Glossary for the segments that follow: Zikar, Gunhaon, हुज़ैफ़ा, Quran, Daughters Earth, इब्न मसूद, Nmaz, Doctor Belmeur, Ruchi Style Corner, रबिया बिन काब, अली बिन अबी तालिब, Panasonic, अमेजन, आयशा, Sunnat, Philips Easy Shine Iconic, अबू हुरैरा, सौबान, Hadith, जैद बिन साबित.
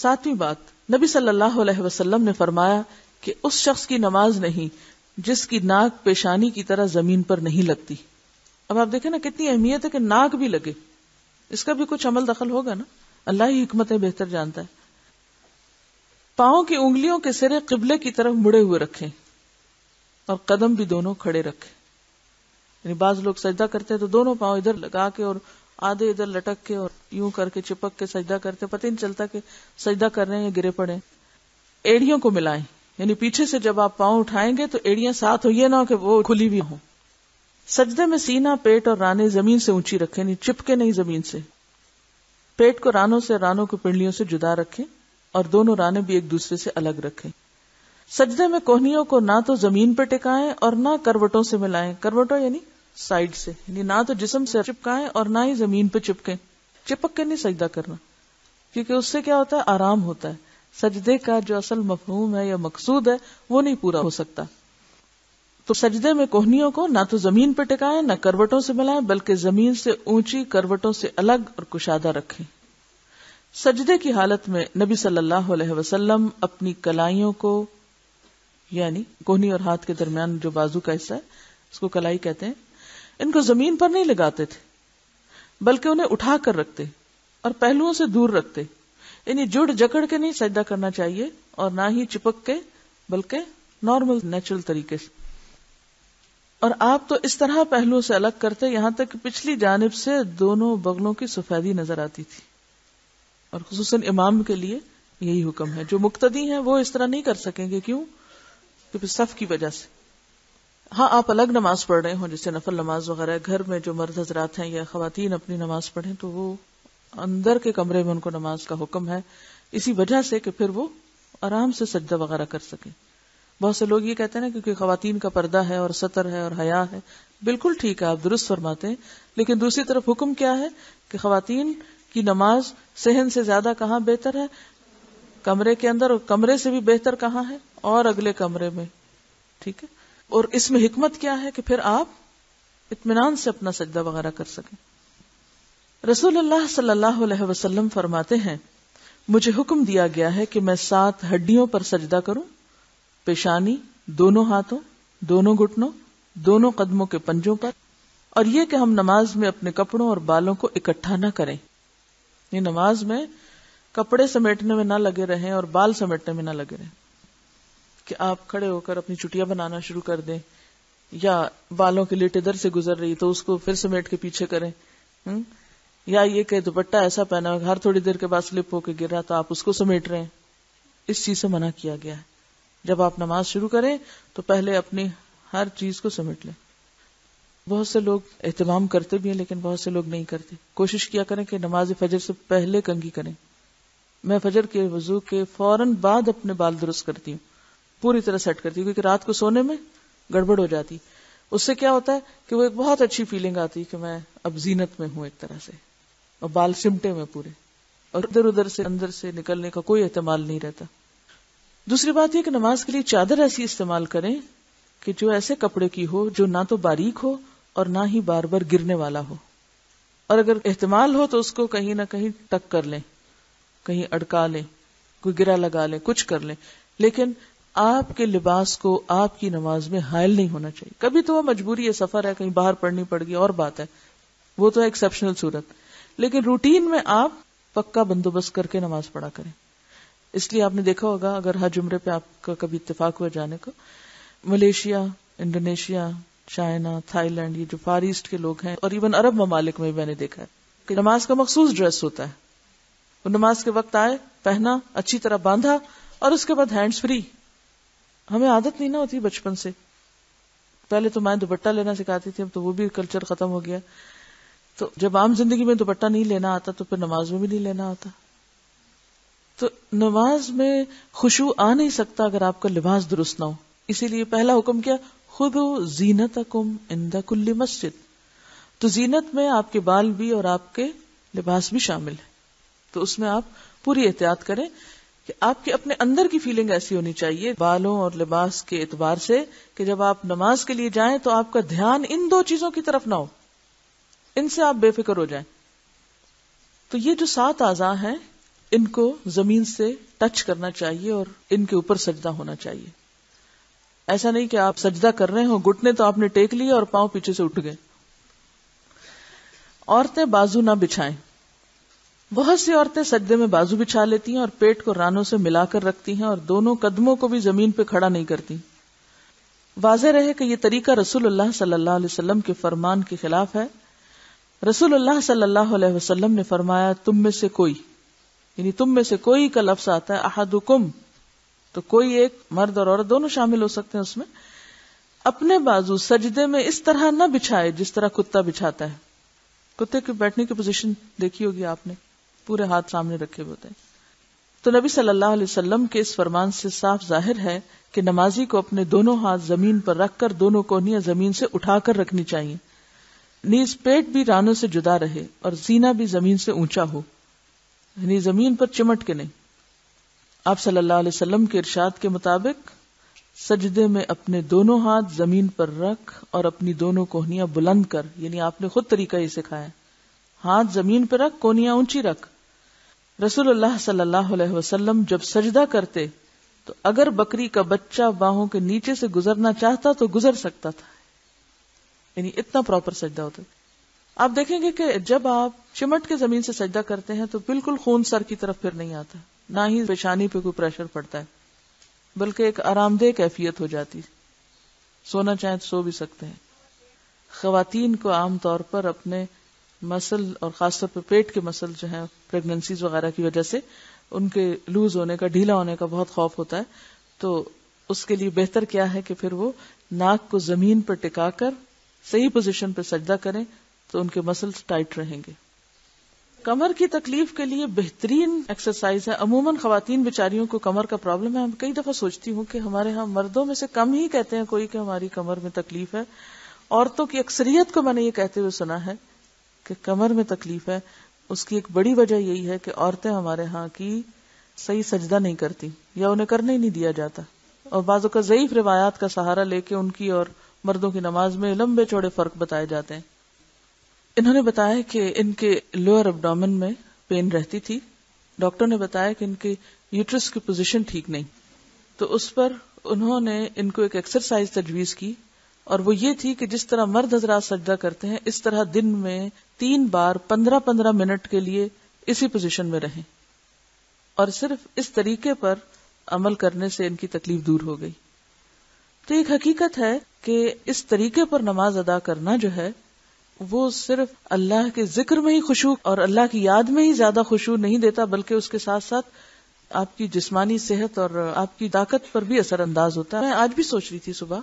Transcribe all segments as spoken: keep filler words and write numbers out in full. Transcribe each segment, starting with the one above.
सातवीं बात, नबी सल्लल्लाहु अलैहि वसल्लम ने फरमाया कि उस शख्स की नमाज नहीं जिसकी नाक पेशानी की तरह जमीन पर नहीं लगती। अब आप देखें ना कितनी अहमियत है कि नाक भी लगे, इसका भी कुछ अमल दखल होगा ना, अल्लाह ही हिकमत बेहतर जानता है। पांव की उंगलियों के सिरे किबले की तरफ मुड़े हुए रखें और कदम भी दोनों खड़े रखें। यानी बाज लोग सजदा करते हैं तो दोनों पांव इधर लगा के और आधे इधर लटक के और यूं करके चिपक के सजदा करते, पता नहीं चलता कि सजदा कर रहे हैं या गिरे पड़े। एड़ियों को मिलाएं, यानी पीछे से जब आप पांव उठाएंगे तो एड़ियां साथ हो, ये ना हो कि वो खुली भी हो। सजदे में सीना, पेट और राने जमीन से ऊंची रखें, यानी चिपके नहीं जमीन से। पेट को रानों से, रानों को पिंडलियों से जुदा रखें और दोनों राने भी एक दूसरे से अलग रखें। सजदे में कोहनियों को ना तो जमीन पर टिकाएं और ना करवटों से मिलाएं। करवटों यानी साइड से, यानी ना तो जिस्म से चिपकाएं और ना ही जमीन पर चिपकें। चिपक के नहीं सजदा करना, क्योंकि उससे क्या होता है, आराम होता है। सजदे का जो असल मफहूम है या मकसूद है वो नहीं पूरा हो सकता। तो सजदे में कोहनियों को ना तो जमीन पर टिकाएं ना करवटों से मिलाएं, बल्कि जमीन से ऊंची, करवटों से अलग और कुशादा रखें। सजदे की हालत में नबी सल्लल्लाहु अलैहि वसल्लम अपनी कलाइयों को, यानी कोहनी और हाथ के दरमियान जो बाजू का हिस्सा है उसको कलाई कहते हैं, इनको जमीन पर नहीं लगाते थे, बल्कि उन्हें उठा कर रखते और पहलुओं से दूर रखते। यानी जुड़ जकड़ के नहीं सजदा करना चाहिए और ना ही चिपक के, बल्कि नॉर्मल नेचुरल तरीके से। और आप तो इस तरह पहलुओं से अलग करते, यहां तक कि पिछली जानिब से दोनों बगलों की सफेदी नजर आती थी। और खुसूसन इमाम के लिए यही हुक्म है, जो मुक्तदी हैं वो इस तरह नहीं कर सकेंगे। क्यों? क्योंकि सफ की वजह से। हाँ, आप अलग नमाज पढ़ रहे हो, जैसे नफल नमाज वगैरह, घर में जो मर्द हजरात हैं या खवातीन अपनी नमाज पढ़ें तो वो अंदर के कमरे में उनको नमाज का हुक्म है, इसी वजह से कि फिर वो आराम से सजदा वगैरह कर सके। बहुत से लोग ये कहते हैं ना क्योंकि खवातीन का पर्दा है और सतर है और हया है, बिल्कुल ठीक है, आप दुरुस्त फरमाते हैं, लेकिन दूसरी तरफ हुक्म क्या है कि खवातीन कि नमाज सहन से ज्यादा कहाँ बेहतर है, कमरे के अंदर, और कमरे से भी बेहतर कहाँ है, और अगले कमरे में। ठीक है, और इसमें हिकमत क्या है कि फिर आप इत्मीनान से अपना सजदा वगैरह कर सकें। रसूलुल्लाह सल्लल्लाहु अलैहि वसल्लम फरमाते हैं, मुझे हुक्म दिया गया है कि मैं सात हड्डियों पर सजदा करूं, पेशानी, दोनों हाथों, दोनों घुटनों, दोनों कदमों के पंजों पर, और यह कि हम नमाज में अपने कपड़ों और बालों को इकट्ठा न करें। ये नमाज में कपड़े समेटने में ना लगे रहें और बाल समेटने में ना लगे रहें, कि आप खड़े होकर अपनी चुटिया बनाना शुरू कर दें या बालों की लिट इधर से गुजर रही तो उसको फिर समेट के पीछे करें, हुँ? या ये कि दुपट्टा ऐसा पहना हो हर थोड़ी देर के बाद स्लिप होकर गिर रहा तो आप उसको समेट रहे हैं। इस चीज से मना किया गया है, जब आप नमाज शुरू करें तो पहले अपनी हर चीज को समेट लें। बहुत से लोग एहतमाम करते भी हैं, लेकिन बहुत से लोग नहीं करते। कोशिश किया करें कि नमाज फजर से पहले कंघी करें। मैं फजर के वजू के फौरन बाद अपने बाल दुरुस्त करती हूँ, पूरी तरह सेट करती हूँ, क्योंकि रात को सोने में गड़बड़ हो जाती। उससे क्या होता है कि वो एक बहुत अच्छी फीलिंग आती है कि मैं अब जीनत में हूँ एक तरह से, और बाल सिमटे में पूरे, और इधर उधर से अंदर से निकलने का कोई एहतमाल नहीं रहता। दूसरी बात यह कि नमाज के लिए चादर ऐसी इस्तेमाल करें कि जो ऐसे कपड़े की हो जो ना तो बारीक हो और ना ही बार बार गिरने वाला हो, और अगर एहतमाल हो तो उसको कहीं ना कहीं टक कर लें, कहीं अड़का लें, कोई गिरा लगा लें, कुछ कर लें, लेकिन आपके लिबास को आपकी नमाज में हायल नहीं होना चाहिए। कभी तो वह मजबूरी है, सफर है, कहीं बाहर पड़नी पड़ गई, और बात है, वो तो एक्सेप्शनल सूरत, लेकिन रूटीन में आप पक्का बंदोबस्त करके नमाज पढ़ा करें। इसलिए आपने देखा होगा, अगर हज उम्रे पे आपका कभी इत्तेफाक हुआ जाने को, मलेशिया, इंडोनेशिया, चाइना, थाईलैंड, ये जो फार ईस्ट के लोग हैं, और इवन अरब ममालिक में मैंने देखा है कि नमाज का मखसूस ड्रेस होता है, वो नमाज के वक्त आए, पहना, अच्छी तरह बांधा, और उसके बाद हैंड्स फ्री। हमें आदत नहीं ना होती बचपन से, पहले तो मां दुपट्टा लेना सिखाती थी, अब तो वो भी कल्चर खत्म हो गया। तो जब आम जिंदगी में दुपट्टा नहीं लेना आता तो फिर नमाज में भी नहीं लेना आता। तो नमाज में खुशू आ नहीं सकता अगर आपका लिबास दुरुस्त ना हो। इसीलिए पहला हुक्म क्या, खुदू जीनतकुम इंदा कुल्ली मस्जिद, तो जीनत में आपके बाल भी और आपके लिबास भी शामिल है, तो उसमें आप पूरी एहतियात करें कि आपके अपने अंदर की फीलिंग ऐसी होनी चाहिए बालों और लिबास के एतबार से कि जब आप नमाज के लिए जाएं तो आपका ध्यान इन दो चीजों की तरफ ना हो, इनसे आप बेफिक्र हो जाएं। तो ये जो सात आज़ा हैं इनको जमीन से टच करना चाहिए और इनके ऊपर सजदा होना चाहिए। ऐसा नहीं कि आप सजदा कर रहे हो, घुटने तो आपने टेक लिए और पांव पीछे से उठ गए। औरतें बाजू ना बिछाएं। बहुत सी औरतें सजदे में बाजू बिछा लेती हैं और पेट को रानों से मिलाकर रखती हैं और दोनों कदमों को भी जमीन पर खड़ा नहीं करती। वाज़े रहे कि यह तरीका रसूलुल्लाह सल्लल्लाहु अलैहि वसल्लम के फरमान के खिलाफ है। रसूलुल्लाह सल्लल्लाहु अलैहि वसल्लम ने फरमाया, तुम में से कोई, यानी तुम में से कोई का लफ्ज आता है अहदुकुम, तो कोई एक मर्द और औरत दोनों शामिल हो सकते हैं उसमें, अपने बाजू सजदे में इस तरह न बिछाए जिस तरह कुत्ता बिछाता है। कुत्ते के बैठने की पोजीशन देखी होगी आपने, पूरे हाथ सामने रखे होते हैं। तो नबी सल्लल्लाहु अलैहि वसल्लम के इस फरमान से साफ जाहिर है कि नमाजी को अपने दोनों हाथ जमीन पर रखकर दोनों कोहनियां जमीन से उठाकर रखनी चाहिए। नीज पेट भी रानों से जुदा रहे और जीना भी जमीन से ऊंचा हो, यानी जमीन पर चिमट के नहीं। आप सल्लल्लाहु अलैहि वसल्लम के इरशाद के मुताबिक सजदे में अपने दोनों हाथ जमीन पर रख और अपनी दोनों कोहनियां बुलंद कर, यानी आपने खुद तरीका ये सिखाया, हाथ जमीन पर रख, कोहनियां ऊंची रख। रसूलुल्लाह सल्लल्लाहु अलैहि वसल्लम जब सजदा करते तो अगर बकरी का बच्चा बाहों के नीचे से गुजरना चाहता तो गुजर सकता था, यानी इतना प्रॉपर सजदा होता। आप देखेंगे कि जब आप चिमट के जमीन से सजदा करते हैं तो बिल्कुल खून सर की तरफ फिर नहीं आता, ना ही पेशानी पे कोई प्रेशर पड़ता है, बल्कि एक आरामदेह कैफियत हो जाती। सोना चाहे तो सो भी सकते हैं। खवातीन को आमतौर पर अपने मसल और खासतौर पर पेट के मसल जो है प्रेगनेंसीज वगैरह की वजह से उनके लूज होने का, ढीला होने का बहुत खौफ होता है। तो उसके लिए बेहतर क्या है कि फिर वो नाक को जमीन पर टिकाकर सही पोजीशन पर सजदा करें तो उनके मसल्स टाइट रहेंगे। कमर की तकलीफ के लिए बेहतरीन एक्सरसाइज है। अमूमन खवातीन बेचारियों को कमर का प्रॉब्लम है। मैं कई दफा सोचती हूँ कि हमारे यहाँ मर्दों में से कम ही कहते हैं कोई कि हमारी कमर में तकलीफ है। औरतों की अक्सरियत को मैंने ये कहते हुए सुना है कि कमर में तकलीफ है। उसकी एक बड़ी वजह यही है कि औरतें हमारे यहाँ की सही सजदा नहीं करती या उन्हें करने ही नहीं दिया जाता, और बाजों का ज़ईफ रिवायात का सहारा लेके उनकी और मर्दों की नमाज में लंबे चौड़े फर्क बताए जाते हैं। इन्होंने बताया कि इनके लोअर एब्डोमेन में पेन रहती थी। डॉक्टर ने बताया कि इनके यूट्रस की पोजीशन ठीक नहीं, तो उस पर उन्होंने इनको एक एक्सरसाइज तजवीज की और वो ये थी कि जिस तरह मर्द हजरात सजदा करते हैं इस तरह दिन में तीन बार पंद्रह पंद्रह मिनट के लिए इसी पोजीशन में रहें, और सिर्फ इस तरीके पर अमल करने से इनकी तकलीफ दूर हो गई। तो एक हकीकत है कि इस तरीके पर नमाज अदा करना जो है वो सिर्फ अल्लाह के जिक्र में ही खुशू और अल्लाह की याद में ही ज्यादा खुशू नहीं देता, बल्कि उसके साथ साथ आपकी जिस्मानी सेहत और आपकी ताकत पर भी असरअंदाज होता है। मैं आज भी सोच रही थी सुबह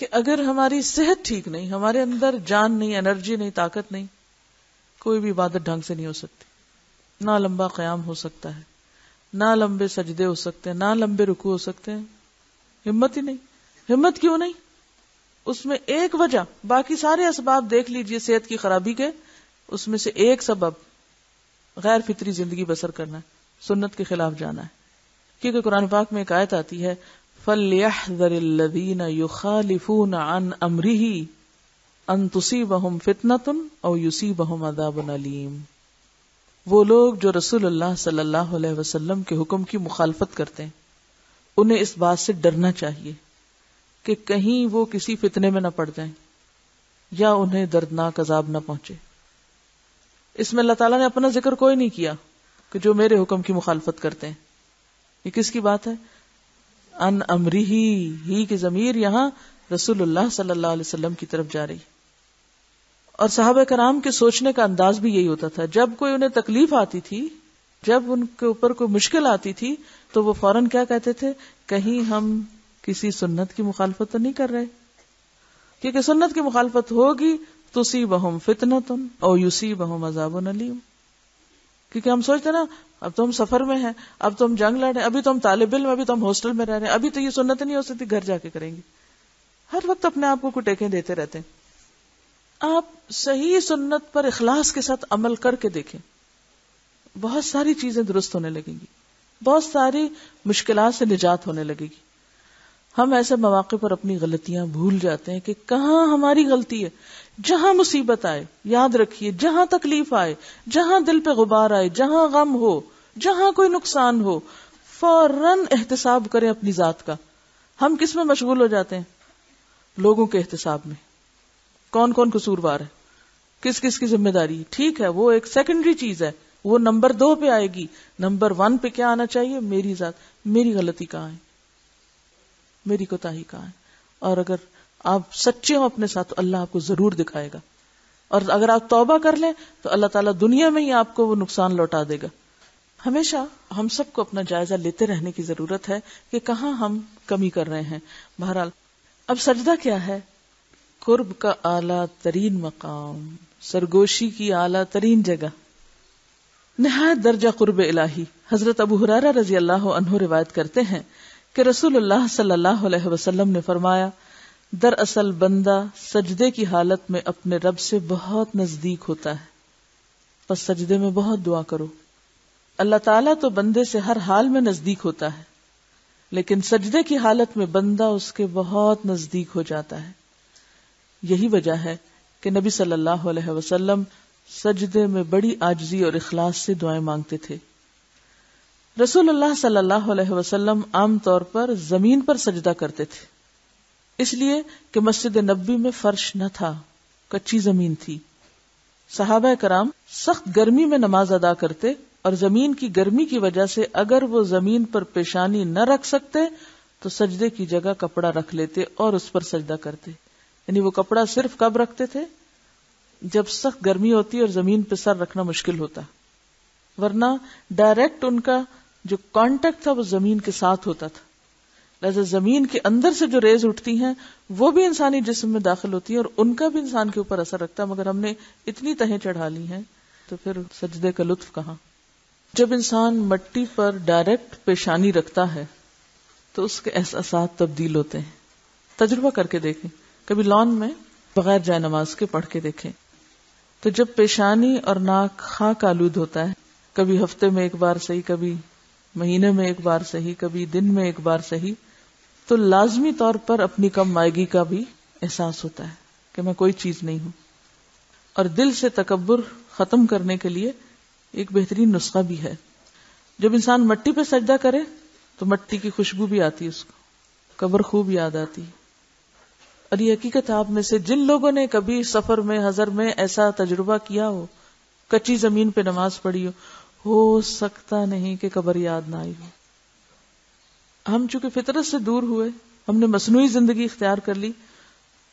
कि अगर हमारी सेहत ठीक नहीं, हमारे अंदर जान नहीं, एनर्जी नहीं, ताकत नहीं, कोई भी इबादत ढंग से नहीं हो सकती। ना लंबा क़याम हो सकता है, ना लंबे सजदे हो सकते हैं, ना लंबे रुकू हो सकते हैं। हिम्मत ही नहीं। हिम्मत क्यों नहीं? उसमें एक वजह, बाकी सारे असबाब देख लीजिए सेहत की खराबी के, उसमें से एक सबब गैर फितरी जिंदगी बसर करना है, सुन्नत के खिलाफ जाना है। क्योंकि कुरान पाक में एक आयत आती है, फल्यहज़रिल्लज़ीना युखालिफून अन अम्रिही अन तुसीबहुम फितनतुन औ युसीबहुम अज़ाबुन अलीम। वो लोग जो रसूलुल्लाह सल्लल्लाहु अलैहि वसल्लम के हुक्म की मुखालफत करते हैं उन्हें इस बात से डरना चाहिए कि कहीं वो किसी फितने में न पड़ जाएं या उन्हें दर्दनाक अजाब न पहुंचे। इसमें अल्लाह ताला ने अपना जिक्र कोई नहीं किया कि जो मेरे हुक्म की मुखालफत करते हैं। ये किसकी बात है? अन अमरी ही, ही की जमीर यहां रसूलुल्लाह सल्लल्लाहु अलैहि वसल्लम की तरफ जा रही। और सहाबा कराम के सोचने का अंदाज भी यही होता था। जब कोई उन्हें तकलीफ आती थी, जब उनके ऊपर कोई मुश्किल आती थी, तो वो फौरन क्या कहते थे? कहीं हम किसी सुन्नत की मुखालफत तो नहीं कर रहे, क्योंकि सुन्नत की मुखालफत होगी तो तुसीबहुम फितनतुन और युसीबहुम अज़ाबुन अलीम। क्योंकि हम सोचते ना, अब तो हम सफर में हैं, अब तो हम जंग लड़ रहे हैं, अभी तो हम तालिब इल्म, अभी तो हम हॉस्टल में रह रहे हैं, अभी तो ये सुन्नत नहीं हो सकती, घर जाके करेंगे। हर वक्त अपने आप को कुटेकें देते रहते हैं। आप सही सुन्नत पर इखलास के साथ अमल करके देखें, बहुत सारी चीजें दुरुस्त होने लगेंगी, बहुत सारी मुश्किलात से निजात होने लगेगी। हम ऐसे मौके पर अपनी गलतियां भूल जाते हैं कि कहाँ हमारी गलती है। जहां मुसीबत आए, याद रखिए, जहां तकलीफ आए, जहां दिल पे गुबार आए, जहां गम हो, जहां कोई नुकसान हो फौरन एहतिसाब करें अपनी जात का। हम किस में मशगूल हो जाते हैं? लोगों के एहतिसाब में। कौन कौन कसूरवार है, किस किस की जिम्मेदारी, ठीक है वो एक सेकेंडरी चीज है, वो नंबर दो पे आएगी। नंबर वन पे क्या आना चाहिए? मेरी जात, मेरी गलती कहाँ है, मेरी कोताही कहाँ है। और अगर आप सच्चे हो अपने साथ तो अल्लाह आपको जरूर दिखाएगा, और अगर आप तौबा कर लें तो अल्लाह ताला दुनिया में ही आपको वो नुकसान लौटा देगा। हमेशा हम सबको अपना जायजा लेते रहने की जरूरत है कि कहाँ हम कमी कर रहे हैं। बहरहाल अब सजदा क्या है? कुर्ब का आला तरीन मकाम, सरगोशी की आला तरीन जगह, निहायत दर्जा कुर्ब इलाही। हजरत अबू हुरैरा रजी अल्लाह अन्हु रिवायत करते हैं कि रसूलुल्लाह सल्लल्लाहु अलैहि वसल्लम ने फरमाया, दरअसल बंदा सजदे की हालत में अपने रब से बहुत नजदीक होता है। बस सजदे में बहुत दुआ करो। अल्लाह ताला तो बंदे से हर हाल में नजदीक होता है, लेकिन सजदे की हालत में बंदा उसके बहुत नजदीक हो जाता है। यही वजह है कि नबी सल्लल्लाहु अलैहि वसल्लम सजदे में बड़ी आजिजी और इखलास से दुआएं मांगते थे। रसूलुल्लाह सल्लल्लाहु अलैहि वसल्लम आमतौर पर जमीन पर सजदा करते थे, इसलिए कि मस्जिद नबी में फर्श न था, कच्ची जमीन थी। सहाबा कराम सख्त गर्मी में नमाज अदा करते और जमीन की गर्मी की वजह से अगर वो जमीन पर पेशानी न रख सकते तो सजदे की जगह कपड़ा रख लेते और उस पर सजदा करते। यानी वो कपड़ा सिर्फ कब रखते थे? जब सख्त गर्मी होती और जमीन पर सर रखना मुश्किल होता, वरना डायरेक्ट उनका जो कांटेक्ट था वो जमीन के साथ होता था। लहजा जमीन के अंदर से जो रेज उठती हैं वो भी इंसानी जिस्म में दाखिल होती है और उनका भी इंसान के ऊपर असर रखता है, मगर हमने इतनी तहें चढ़ा ली हैं तो फिर सजदे का लुत्फ कहाँ। जब इंसान मट्टी पर डायरेक्ट पेशानी रखता है तो उसके एहसासात तब्दील होते हैं। तजुर्बा करके देखें, कभी लॉन में बगैर जाए नमाज के पढ़ के देखें, तो जब पेशानी और नाक खाक आलूद होता है, कभी हफ्ते में एक बार सही, कभी महीने में एक बार सही, कभी दिन में एक बार सही, तो लाजमी तौर पर अपनी कम मायगी का भी एहसास होता है कि मैं कोई चीज नहीं हूं। और दिल से तकब्बुर खत्म करने के लिए एक बेहतरीन नुस्खा भी है। जब इंसान मट्टी पे सजदा करे तो मट्टी की खुशबू भी आती है, उसको कब्र खूब याद आती है। और ये हकीकत आप में से जिन लोगों ने कभी सफर में, हजर में ऐसा तजुर्बा किया हो, कच्ची जमीन पे नमाज पढ़ी हो, हो सकता नहीं कि कब्र याद ना आई हो। हम चूंकि फितरत से दूर हुए, हमने मसनूई जिंदगी इख्तियार कर ली,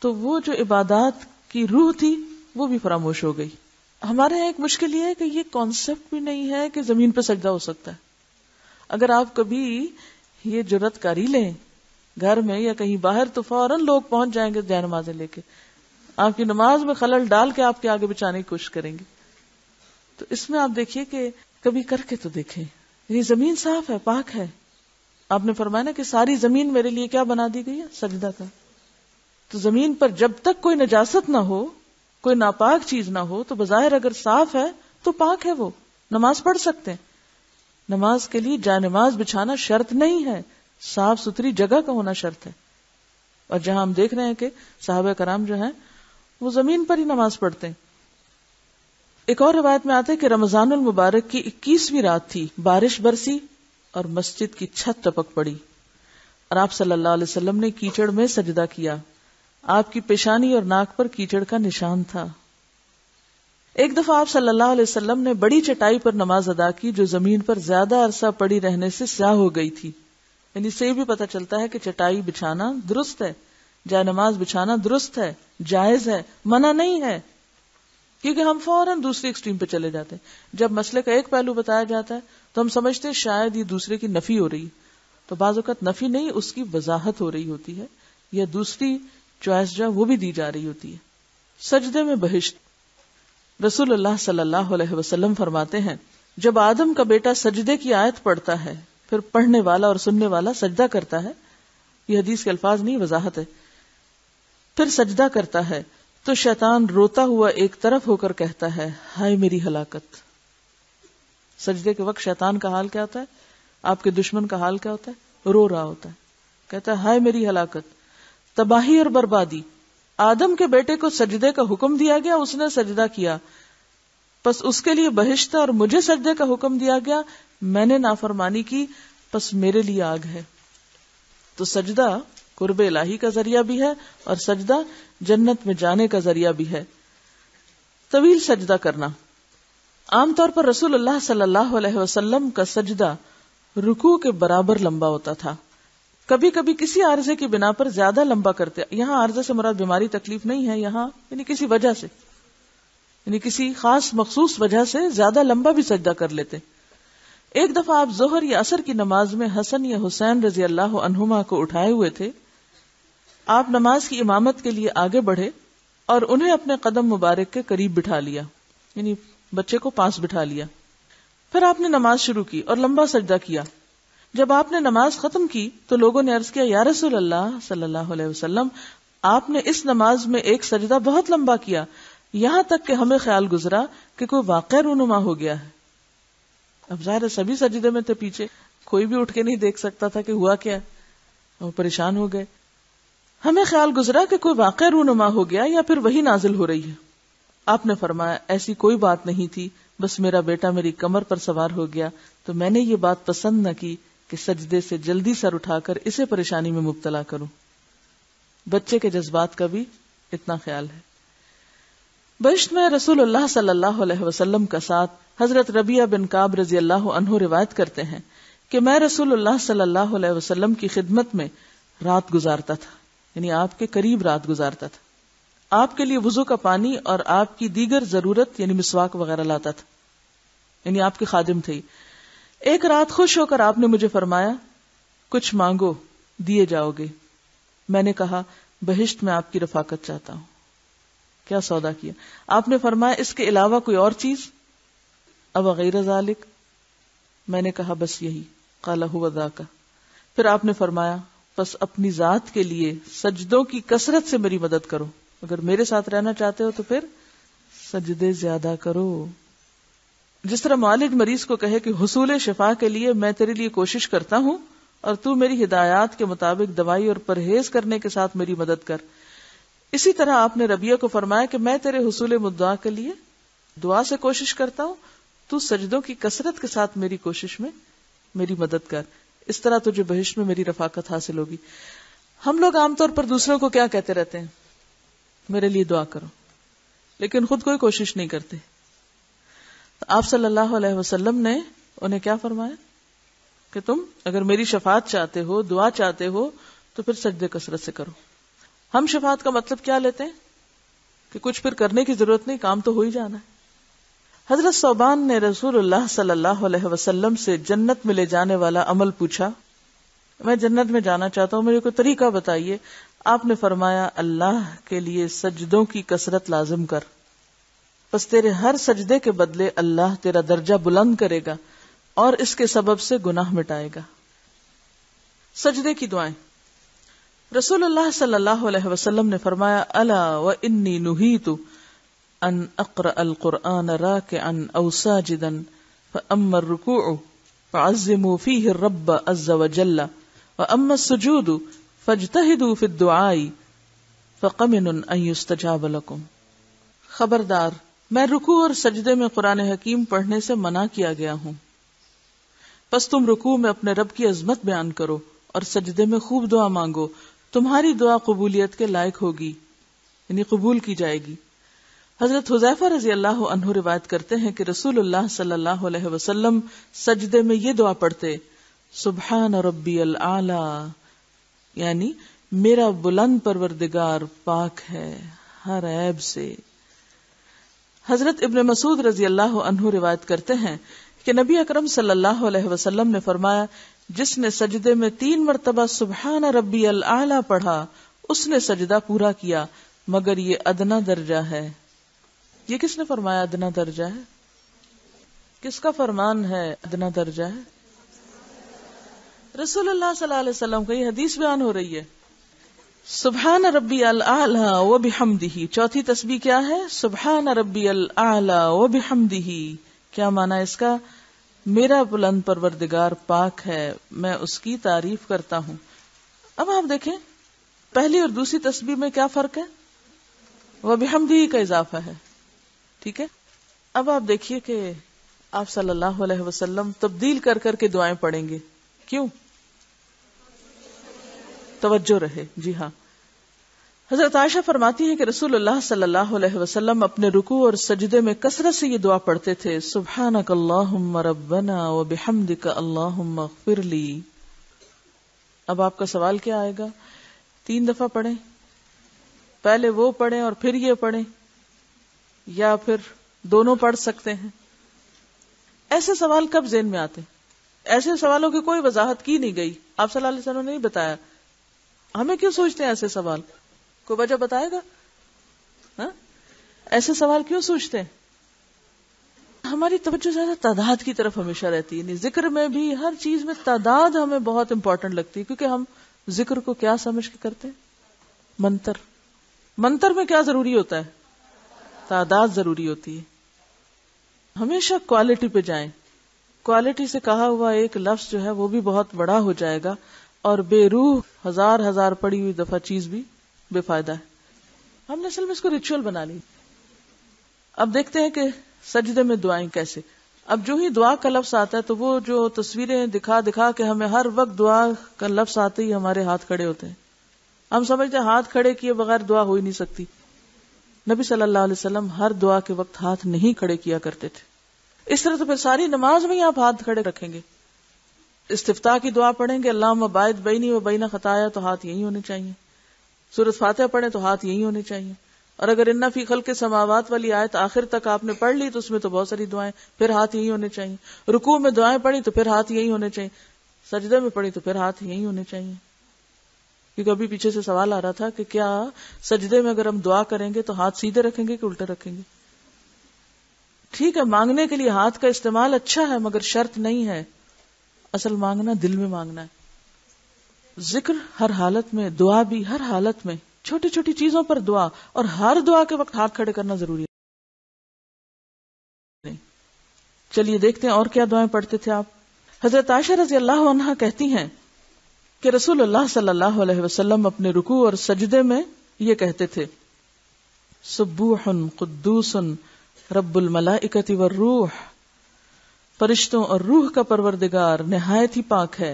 तो वो जो इबादत की रूह थी वो भी फरामोश हो गई। हमारे यहाँ एक मुश्किल ये है कि ये कॉन्सेप्ट भी नहीं है कि जमीन पर सजदा हो सकता है। अगर आप कभी ये जुर्रत करी लें घर में या कहीं बाहर तो फौरन लोग पहुंच जाएंगे जाए नमाजें लेके, आपकी नमाज में खलल डाल के आपके आगे बिछाने की कोशिश करेंगे। तो इसमें आप देखिए कि कभी करके तो देखें। ये जमीन साफ है, पाक है। आपने फरमाया ना कि सारी जमीन मेरे लिए क्या बना दी गई है? सजदा का। तो जमीन पर जब तक कोई नजासत ना हो, कोई नापाक चीज ना हो, तो बजाहिर अगर साफ है तो पाक है, वो नमाज पढ़ सकते हैं। नमाज के लिए जानमाज बिछाना शर्त नहीं है, साफ सुथरी जगह का होना शर्त है। और जहां हम देख रहे हैं कि साहबे कराम जो हैं वो जमीन पर ही नमाज पढ़ते हैं। एक और रिवायत में आता है कि रमजानुल मुबारक की इक्कीसवीं रात थी, बारिश बरसी और मस्जिद की छत टपक पड़ी और आप सल्लल्लाहु अलैहि वसल्लम ने कीचड़ में सजदा किया। आपकी पेशानी और नाक पर कीचड़ का निशान था। एक दफा आप सल्लल्लाहु अलैहि वसल्लम ने बड़ी चटाई पर नमाज अदा की जो जमीन पर ज्यादा अरसा पड़ी रहने से स्याह हो गई थी। यानी से भी पता चलता है कि चटाई बिछाना दुरुस्त है, जाए नमाज बिछाना दुरुस्त है, जायज है, मना नहीं है। क्योंकि हम फौरन दूसरी एक्सट्रीम पे चले जाते हैं। जब मसले का एक पहलू बताया जाता है तो हम समझते हैं शायद ये दूसरे की नफी हो रही, तो बाज़ औक़ात नफी नहीं, उसकी वजाहत हो रही होती है या दूसरी चॉइस जो वो भी दी जा रही होती है। सजदे में बहिश्त। रसूलुल्लाह सल्लल्लाहु अलैहि वसल्लम फरमाते हैं, जब आदम का बेटा सजदे की आयत पढ़ता है फिर पढ़ने वाला और सुनने वाला सजदा करता है, ये हदीस के अल्फाज नहीं वजाहत है, फिर सजदा करता है तो शैतान रोता हुआ एक तरफ होकर कहता है, हाय मेरी हलाकत। सजदे के वक्त शैतान का हाल क्या होता है? आपके दुश्मन का हाल क्या होता है? रो रहा होता है, कहता है हाय मेरी हलाकत, तबाही और बर्बादी। आदम के बेटे को सजदे का हुक्म दिया गया, उसने सजदा किया। बस उसके लिए बहिश्त और मुझे सजदे का हुक्म दिया गया, मैंने नाफरमानी की, बस मेरे लिए आग है। तो सजदा कुर्ब इलाही का जरिया भी है और सजदा जन्नत में जाने का जरिया भी है। तवील सजदा करना, आमतौर पर रसूलुल्लाह सल्लल्लाहु अलैहि वसल्लम का सजदा रुकू के बराबर लंबा होता था। कभी कभी किसी आर्जे की बिना पर ज्यादा लंबा करते। यहाँ आर्जे से मुराद बीमारी तकलीफ नहीं है, यहाँ यानी किसी वजह से, यानी किसी खास मखसूस वजह से ज्यादा लंबा भी सजदा कर लेते। एक दफा आप जोहर या असर की नमाज में हसन या हुसैन रजी अल्लाह अन्हुमा को उठाए हुए थे। आप नमाज की इमामत के लिए आगे बढ़े और उन्हें अपने कदम मुबारक के करीब बिठा लिया, यानी बच्चे को पास बिठा लिया। फिर आपने नमाज शुरू की और लंबा सजदा किया। जब आपने नमाज खत्म की तो लोगों ने अर्ज किया, या रसूल अल्लाह सल्लल्लाहु अलैहि वसल्लम, आपने इस नमाज में एक सजदा बहुत लंबा किया, यहां तक कि हमें ख्याल गुजरा कि कोई वाक़या रूनुमा हो गया है। अब जाहिर सभी सजदे में थे पीछे, कोई भी उठ के नहीं देख सकता था कि हुआ क्या। और परेशान हो गए, हमें ख्याल गुजरा कि कोई वाक़या रूनुमा हो गया या फिर वही नाजिल हो रही है। आपने फरमाया, ऐसी कोई बात नहीं थी, बस मेरा बेटा मेरी कमर पर सवार हो गया तो मैंने ये बात पसंद न की कि सजदे से जल्दी सर उठाकर इसे परेशानी में मुब्तला करूं। बच्चे के जज्बात का भी इतना ख्याल है। बहिश्त में रसूलुल्लाह सल्लल्लाहु अलैहि वसल्लम का साथ हजरत रबिया बिन काब रजी अल्लाह अन्हु रिवायत करते हैं कि मैं रसूलुल्लाह सल्लल्लाहु अलैहि वसल्लम की खिदमत में रात गुजारता था, यानी आपके करीब रात गुजारता था। आपके लिए वुजू का पानी और आपकी दीगर जरूरत यानी मिसवाक वगैरह लाता था, यानी आपके खादिम थे। एक रात खुश होकर आपने मुझे फरमाया, कुछ मांगो दिए जाओगे। मैंने कहा, बहिश्त में आपकी रफाकत चाहता हूं। क्या सौदा किया। आपने फरमाया, इसके अलावा कोई और चीज, अब गैर ज़ालिक। मैंने कहा, बस यही। क़ाला हुवा ज़ाका। फिर आपने फरमाया, बस अपनी जात के लिए सजदों की कसरत से मेरी मदद करो, अगर मेरे साथ रहना चाहते हो तो फिर सजदे ज्यादा करो। जिस तरह मालिक मरीज को कहे कि हुसूले शिफा के लिए मैं तेरे लिए कोशिश करता हूं और तू मेरी हिदायत के मुताबिक दवाई और परहेज करने के साथ मेरी मदद कर, इसी तरह आपने रबिया को फरमाया कि मैं तेरे हुसूले मुद्दा के लिए दुआ से कोशिश करता हूं, तू सजदों की कसरत के साथ मेरी कोशिश में मेरी मदद कर, इस तरह तुझे बहिश्त में मेरी रफाकत हासिल होगी। हम लोग आमतौर पर दूसरों को क्या कहते रहते हैं, मेरे लिए दुआ करो, लेकिन खुद कोई कोशिश नहीं करते। आप सल्लल्लाहु अलैहि वसल्लम ने उन्हें क्या फरमाया कि तुम अगर मेरी शफात चाहते हो, दुआ चाहते हो, तो फिर सजदे कसरत से करो। हम शफात का मतलब क्या लेते हैं कि कुछ फिर करने की जरूरत नहीं, काम तो हो ही जाना है। हजरत सौबान ने रसूलुल्लाह सल्लल्लाहु अलैहि वसल्लम से जन्नत में ले जाने वाला अमल पूछा, मैं जन्नत में जाना चाहता हूँ, मेरे को तरीका बताइए। आपने फरमाया, अल्लाह के लिए सजदों की कसरत लाजिम कर, बस तेरे हर सजदे के बदले अल्लाह तेरा दर्जा बुलंद करेगा और इसके सबब से गुनाह मिटाएगा। सजदे की दुआएं। रसूलुल्लाह सल्लल्लाहु अलैहि वसल्लम ने फरमाया, अला व इन्नी नुहीतु अन अक़रा अल कुरान राकिअन औ साजिदन फअम्मा रुकूअ फअज़्ज़िमू फीहि रब्ब अज़्ज़ा व जल्ला व अम्मा सुजूदु फज्तहिदू फि दुआई फक़मिनुन अन युस्तजाब लकुम। खबरदार, मैं रुकू और सजदे में कुरान हकीम पढ़ने से मना किया गया हूँ, बस तुम रुकू में अपने रब की अजमत बयान करो और सजदे में खूब दुआ मांगो, तुम्हारी दुआ कबूलियत के लायक होगी, यानी कबूल की जाएगी। हजरत हुज़ैफ़ा रज़ी अल्लाह अन्हु रिवायत करते हैं कि रसूलुल्लाह सल्लल्लाहु अलैहि वसल्लम सजदे में ये दुआ पढ़ते, सुबहान रब्बियल आला, यानी मेरा बुलंद परवरदिगार पाक है हर ऐब से। हजरत इब्न मसूद रजी अल्लाह अन्हु रिवायत करते हैं कि नबी अकरम सल्लल्लाहु अलैहि वसल्लम ने फरमाया, जिसने सजदे में तीन मरतबा सुबहान रब्बियल आला पढ़ा उसने सजदा पूरा किया, मगर ये अदना दर्जा है। ये किसने फरमाया अदना दर्जा है? किसका फरमान है अदना दर्जा है? रसूलुल्लाह सल्लल्लाहु अलैहि वसल्लम की हदीस बयान हो रही है। सुबहान रब्बियल आला व बिहम्दिही, चौथी तस्बीह क्या है? सुबहान रब्बियल आला व बिहम्दिही। क्या माना इसका? मेरा बुलंद परवरदिगार पाक है, मैं उसकी तारीफ करता हूँ। अब आप देखें, पहली और दूसरी तस्बीह में क्या फर्क है? व बिहम्दिही का इजाफा है, ठीक है। अब आप देखिए कि आप सल्लल्लाहु अलैहि वसल्लम तब्दील कर करके दुआएं पढ़ेंगे, क्यों? तवज्जो रहे। जी हाँ, हजरत आयशा फरमाती है कि रसूलुल्लाह सल्लल्लाहु अलैहि वसल्लम अपने रुकू और सजदे में कसरत से ये दुआ पढ़ते थे, सुबहानक अल्लाहुम्मा रब्बना व बिहम्दिका अल्लाहुम्मा ग़फिरली। अब आपका सवाल क्या आएगा? तीन दफा पढ़ें, पहले वो पढ़ें और फिर ये पढ़ें, या फिर दोनों पढ़ सकते हैं? ऐसे सवाल कब ज़हन में आते? ऐसे सवालों की कोई वजाहत की नहीं गई, आप सल्लल्लाहु अलैहि वसल्लम ने नहीं बताया। हमें क्यों सोचते हैं ऐसे सवाल? कोई वजह बताएगा? हा? ऐसे सवाल क्यों सोचते हैं? हमारी तवज्जो ज्यादा तादाद की तरफ हमेशा रहती है। जिक्र में भी, हर चीज में तादाद हमें बहुत इंपॉर्टेंट लगती है, क्योंकि हम जिक्र को क्या समझ के करते हैं? मंतर। मंतर में क्या जरूरी होता है? तादाद जरूरी होती है। हमेशा क्वालिटी पे जाएं। क्वालिटी से कहा हुआ एक लफ्ज जो है वो भी बहुत बड़ा हो जाएगा, और बेरूह हजार हजार पड़ी हुई दफा चीज भी बेफायदा है। हमने असल में इसको रिचुअल बना ली। अब देखते हैं कि सजदे में दुआएं कैसे। अब जो ही दुआ का लफ्ज आता है तो वो जो तस्वीरें दिखा दिखा के हमें हर वक्त दुआ का लफ्ज आते ही हमारे हाथ खड़े होते हैं। हम समझते हैं हाथ खड़े किए बगैर दुआ हो ही नहीं सकती। नबी सल्लल्लाहु अलैहि वसल्लम हर दुआ के वक्त हाथ नहीं खड़े किया करते थे। इस तरह तो फिर सारी नमाज में ही आप हाथ खड़े रखेंगे। इस्तिफ्ताह की दुआ पढ़ेंगे, अल्लाहुम्मा बाइद बैनी व बैना खताया, तो हाथ यही होने चाहिए। सूरत फातिहा पढ़े तो हाथ यही होने चाहिए। और अगर इन्ना फी खल्के समावात वाली आयत आखिर तक आपने पढ़ ली तो उसमें तो बहुत सारी दुआएं, फिर हाथ यही होने चाहिए। रुकू में दुआएं पढ़ी तो फिर हाथ यही होने चाहिए। सजदे में पढ़ी तो फिर हाथ यही होने चाहिए। क्योंकि अभी पीछे से सवाल आ रहा था कि क्या सजदे में अगर हम दुआ करेंगे तो हाथ सीधे रखेंगे कि उल्टे रखेंगे? ठीक है, मांगने के लिए हाथ का इस्तेमाल अच्छा है, मगर शर्त नहीं है। असल मांगना दिल में मांगना है। जिक्र हर हालत में, दुआ भी हर हालत में, छोटी छोटी चीजों पर दुआ, और हर दुआ के वक्त हाथ खड़े करना जरूरी है। चलिए देखते हैं और क्या दुआएं पढ़ते थे आप। हजरत आयशा रजी अल्लाह अन्हा कहती हैं कि रसूलुल्लाह सल्लल्लाहु अलैहि वसल्लम अपने रुकू और सजदे में ये कहते थे, सुब्बूहुन कुद्दूसन रब्बुल मलाइकति वर्रूह, फरिश्तों और रूह का परवरदिगार निहायत ही पाक है।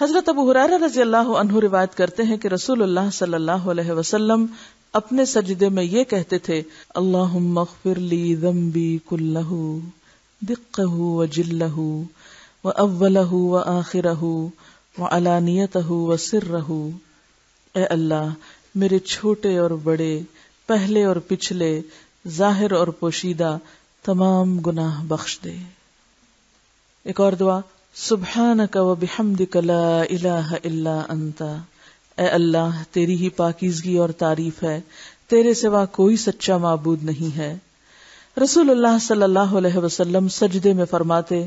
हजरत अबू हुरैरा रजी अल्लाह अन्हु रिवायत करते हैं कि रसूलुल्लाह सल्लल्लाहु अलैहि वसल्लम अपने सजदे में ये कहते थे, अल्लाहुम्मा अग़फिर ली ज़म्बी कुल्लहू दिक़्क़हू व जिल्लहू व अव्वलहू व आखिरहू व अलानियतहू व सिरहू। ए अल्लाह, मेरे छोटे और बड़े, पहले और पिछले, जाहिर और पोशीदा तमाम गुनाह बख्श दे। एक और दुआ, सुब्हानका व बिहम्दिका ला इलाहा इल्ला अंता। ए अल्लाह, तेरी ही पाकीज़गी और तारीफ है, तेरे सिवा कोई सच्चा माबूद नहीं है। रसूलुल्लाह सल्लल्लाहु अलैहि वसल्लम सजदे में फरमाते,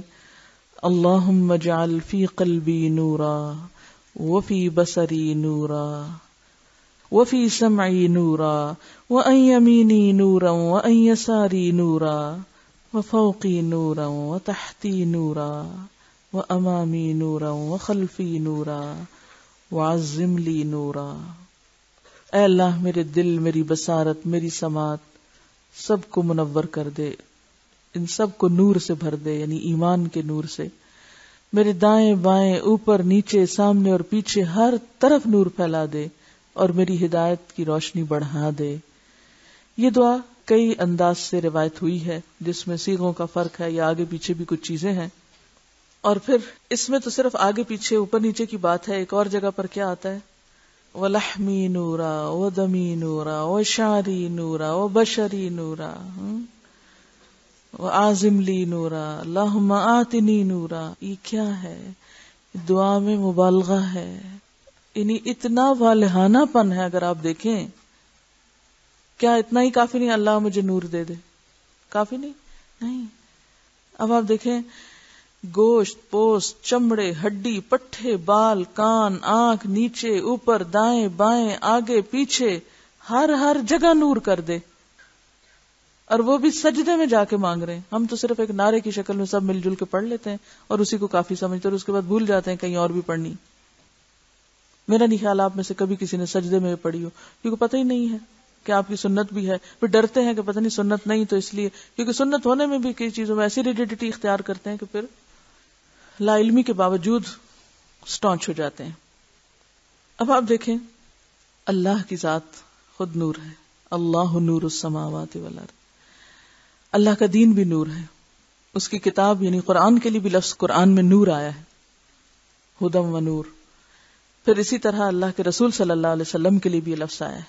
अल्लाहुम्मा जअल फी क़ल्बी नूरा व फी बसरी नूरा व फी समई नूरा व अन यमीनी नूरा व अन यसारी नूरा व फौक़ी नूरा व तहती नूरा व अमामी नूरा व खल्फी नूरा व अज़िमली नूरा। ऐ अल्लाह, मेरे दिल, मेरी बसारत, मेरी समात सबको मुनव्वर कर दे, इन सबको नूर से भर दे, यानी ईमान के नूर से। मेरे दाएं बाएं, ऊपर नीचे, सामने और पीछे, हर तरफ नूर फैला दे, और मेरी हिदायत की रोशनी बढ़ा दे। ये दुआ कई अंदाज से रिवायत हुई है, जिसमें सीगों का फर्क है या आगे पीछे भी कुछ चीजें हैं। और फिर इसमें तो सिर्फ आगे पीछे ऊपर नीचे की बात है। एक और जगह पर क्या आता है, व लहमी नूरा व दमी नूरा व शारी नूरा व बशरी नूरा व आज़िमली नूरा अल्लाहुम्मा आतिनी नूरा। ये क्या है? दुआ में मुबालगा है, यानी इतना वालहानापन है। अगर आप देखें, क्या इतना ही काफी नहीं? अल्लाह मुझे नूर दे दे, काफी नहीं? नहीं। अब आप देखें, गोश्त, पोस्ट, चमड़े, हड्डी, पट्ठे, बाल, कान, आंख, नीचे ऊपर, दाएं बाएं, आगे पीछे, हर हर जगह नूर कर दे। और वो भी सजदे में जाके मांग रहे हैं। हम तो सिर्फ एक नारे की शक्ल में सब मिलजुल के पढ़ लेते हैं और उसी को काफी समझते हैं, और उसके बाद भूल जाते हैं कहीं और भी पढ़नी। मेरा नहीं ख्याल आप में से कभी किसी ने सजदे में पढ़ी हो, क्योंकि पता ही नहीं है। कि आपकी सुन्नत भी है, फिर डरते हैं कि पता नहीं सुन्नत नहीं, तो इसलिए क्योंकि सुन्नत होने में भी कई चीजों में ऐसी रिजिडिटी इख्तियार करते हैं कि फिर लाइल्मी के बावजूद स्टॉन्च हो जाते हैं। अब आप देखें, अल्लाह की जात खुद नूर है, अल्लाहु नूरुस समावाति वल अर्द। अल्लाह का दीन भी नूर है, उसकी किताब यानी कुरान के लिए भी लफ्ज कुरान में नूर आया है, हुदम व नूर। फिर इसी तरह अल्लाह के रसूल सल्लल्लाहु अलैहि वसल्लम के लिए भी लफ्ज आया है,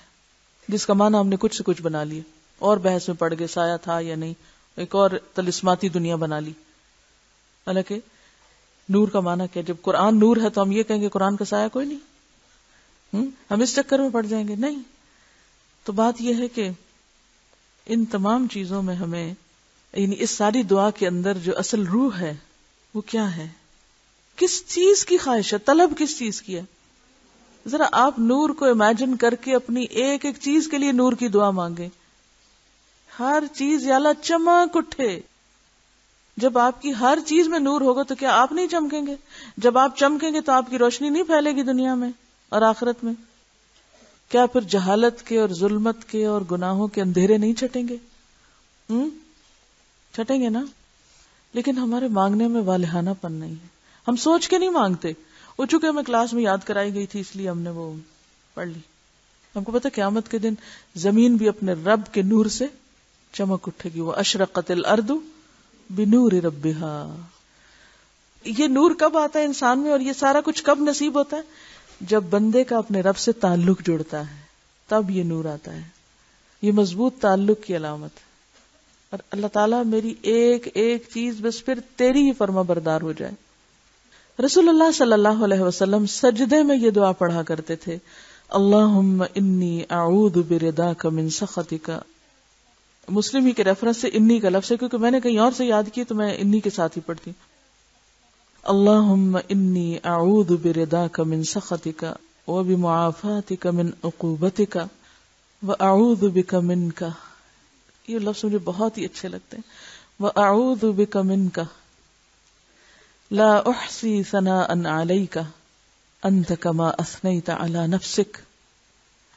जिसका माना हमने कुछ से कुछ बना लिया और बहस में पड़ गए, साया था या नहीं, एक और तलिस्माती दुनिया बना ली। हालांकि नूर का माना क्या, जब कुरान नूर है तो हम ये कहेंगे कुरान का साया कोई नहीं, हुँ? हम इस चक्कर में पड़ जाएंगे, नहीं। तो बात यह है कि इन तमाम चीजों में हमें यानी इस सारी दुआ के अंदर जो असल रूह है वो क्या है, किस चीज की ख्वाहिश है, तलब किस चीज की है। जरा आप नूर को इमेजिन करके अपनी एक एक चीज के लिए नूर की दुआ मांगे, हर चीज या अल्लाह चमक उठे। जब आपकी हर चीज में नूर होगा तो क्या आप नहीं चमकेंगे? जब आप चमकेंगे तो आपकी रोशनी नहीं फैलेगी दुनिया में और आखिरत में? क्या फिर जहालत के और जुल्मत के और गुनाहों के अंधेरे नहीं छटेंगे? हम्म, छटेंगे ना। लेकिन हमारे मांगने में वालिहानापन नहीं है, हम सोच के नहीं मांगते। वो चूंकि हमें क्लास में याद कराई गई थी इसलिए हमने वो पढ़ ली। हमको पता क़यामत के दिन जमीन भी अपने रब के नूर से चमक उठेगी, वो अशरक़तिल अर्दु बिनूर रब्बिहा। ये नूर कब आता है इंसान में और ये सारा कुछ कब नसीब होता है? जब बंदे का अपने रब से ताल्लुक जुड़ता है, तब ये नूर आता है। ये मजबूत ताल्लुक की अलामत है। और अल्लाह ताला मेरी एक एक चीज बस फिर तेरी ही फर्मा बरदार हो जाए। रसूलुल्लाह सल्लल्लाहु अलैहि वसल्लम सजदे में ये दुआ पढ़ा करते थे, अल्लाहुम्मा इन्नी अऊदु बिरिदाका मिन सखतिका। मुस्लिम ही के रेफरेंस से इन्नी का लफ्ज है, क्योंकि मैंने कहीं और से याद किया तो मैं इन्नी के साथ ही पढ़ती हूँ। अल्लाहुम्मा इन्नी अऊदु बिरिदाका मिन सखतिका व बिमुआफातिका मिन उकूबतिका व अऊदु बिका मिनका। ये लफ्ज मुझे बहुत ही अच्छे लगते हैं। व अऊदु बिका मिनका ला उहसी सनाअन अलैका अंत कमा अस्नैत अला नफ्सिक।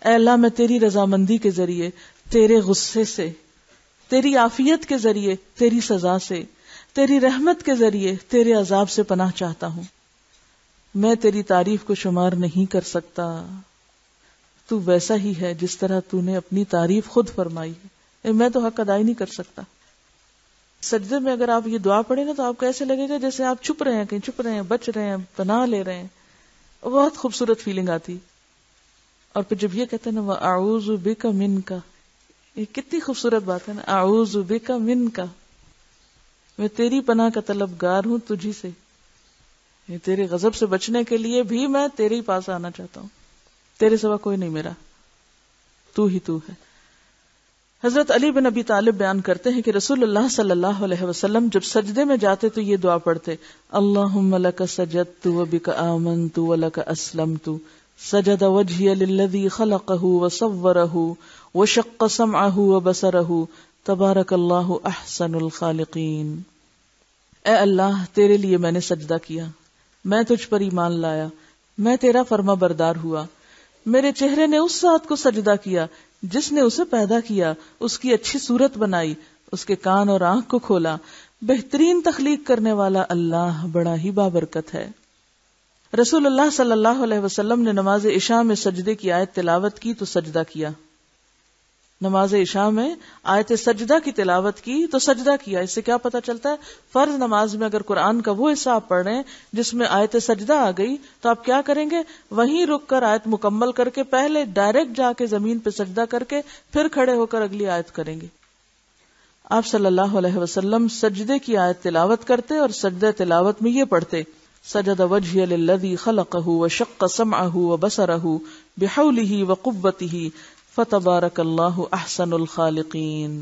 ऐ अल्लाह, मैं तेरी रजामंदी के जरिए, तेरे गुस्से से, तेरी आफियत के जरिए, तेरी सजा से, तेरी रहमत के जरिए, तेरे अजाब से पनाह चाहता हूं। मैं तेरी तारीफ को शुमार नहीं कर सकता। तू वैसा ही है जिस तरह तूने अपनी तारीफ खुद फरमाई है। मैं तो हक अदाई नहीं कर सकता। सजदे में अगर आप ये दुआ पढ़े ना तो आपको ऐसे लगेगा जैसे आप छुप रहे हैं, कहीं छुप रहे हैं, बच रहे हैं, पनाह ले रहे हैं। बहुत खूबसूरत फीलिंग आती। और फिर जब ये कहते हैं ना, वह आऊजु बिका मिनका, ये कितनी खूबसूरत बात है ना। आऊजु बिका मिनका, मैं तेरी पनाह का तलबगार हूं तुझी से, ये तेरे गजब से बचने के लिए भी मैं तेरे ही पास आना चाहता हूं। तेरे सिवा कोई नहीं मेरा, तू ही तू है। हजरत अली बिन अबी तालिब बयान करते हैं कि रसूलुल्लाह सल्लल्लाहु अलैहि वसल्लम जब सजदे में जाते तो ये दुआ पढ़ते, अल्लाहुम्मा लका सजदतु व बिका आमनतु व लका अस्लमतु सजद वजही लिल्लज़ी खलक़हु व सव्वरहु व शक़्क़ समअहु व बसरहु तबारकल्लाहु अहसनुल खालिक़ीन। ए अल्लाह, तेरे लिए मैंने सजदा किया, मैं तुझ पर ईमान लाया, मैं तेरा फर्मा बरदार हुआ। मेरे चेहरे ने उस जात को सजदा किया जिसने उसे पैदा किया, उसकी अच्छी सूरत बनाई, उसके कान और आंख को खोला। बेहतरीन तखलीक करने वाला अल्लाह बड़ा ही बाबरकत है। रसूलुल्लाह सल्लल्लाहु अलैहि वसल्लम ने नमाज इशा में सजदे की आयत तिलावत की तो सजदा किया। नमाज इशा में आयत सजदा की तिलावत की तो सजदा किया। इससे क्या पता चलता है? फर्ज नमाज में अगर कुरान का वो हिस्सा आप पढ़ रहे हैं जिसमें आयत सजदा आ गई तो आप क्या करेंगे? वहीं रुक कर आयत मुकम्मल करके पहले डायरेक्ट जाके जमीन पे सजदा करके फिर खड़े होकर अगली आयत करेंगे। आप सल्लल्लाहु अलैहि वसल्लम सजदे की आयत तिलावत करते और सजदा तिलावत में ये पढ़ते, सजद वजही लिल्लज़ी खलक़हु व शक़्क़ समअहु व बसरहु बिहौलिही व कुव्वतिही फतबारकल्लाहु अहसनुल खालिकीन।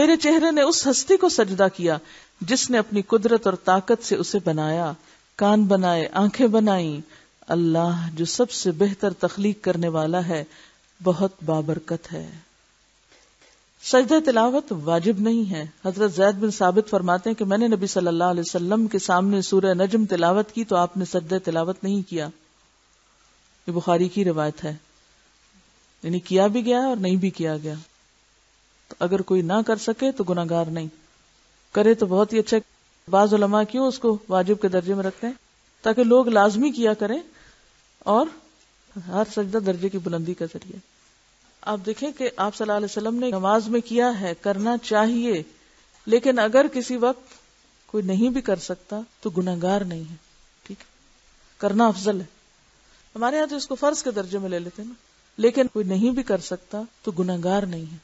मेरे चेहरे ने उस हस्ती को सजदा किया जिसने अपनी कुदरत और ताकत से उसे बनाया, कान बनाए, आंखें बनाई। अल्लाह जो सबसे बेहतर तखलीक करने वाला है, बहुत बाबरकत है। सजदा तिलावत वाजिब नहीं है। हजरत जैद बिन साबित फरमाते हैं कि मैंने नबी सल्लल्लाहु अलैहि वसल्लम के सामने सूरह नजम तिलावत की तो आपने सजदा तिलावत नहीं किया। ये बुखारी की रिवायत है। यानी किया भी गया और नहीं भी किया गया। तो अगर कोई ना कर सके तो गुनाहगार नहीं, करे तो बहुत ही अच्छा। बाज़ उलमा क्यों उसको वाजिब के दर्जे में रखते हैं? ताकि लोग लाजमी किया करें, और हर सजदा दर्जे की बुलंदी का जरिए। आप देखें कि आप सल्लल्लाहु अलैहि वसल्लम ने नमाज में किया है, करना चाहिए, लेकिन अगर किसी वक्त कोई नहीं भी कर सकता तो गुनाहगार नहीं है, ठीक है, करना अफजल है। हमारे यहाँ तो इसको फर्ज के दर्जे में ले लेते हैं ना, लेकिन कोई नहीं भी कर सकता तो गुनाहगार नहीं है।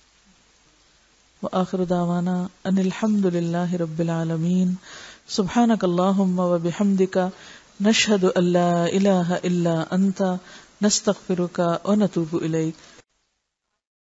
आखिर दावाना अनिल हम्दुलिल्लाहि रब्बिल आलमीन। सुब्हानकल्लाहुम्मा व बिहम्दिका नशहदु अल्ला इलाहा इल्ला अंता नस्तगफिरुका व नतूबु इलैक।